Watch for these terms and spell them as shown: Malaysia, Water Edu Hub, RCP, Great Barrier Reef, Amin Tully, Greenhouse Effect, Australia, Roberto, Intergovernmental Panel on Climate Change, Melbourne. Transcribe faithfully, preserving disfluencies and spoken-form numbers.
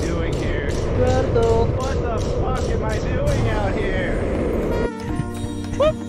you doing here? Roberto. What the fuck am I doing out here?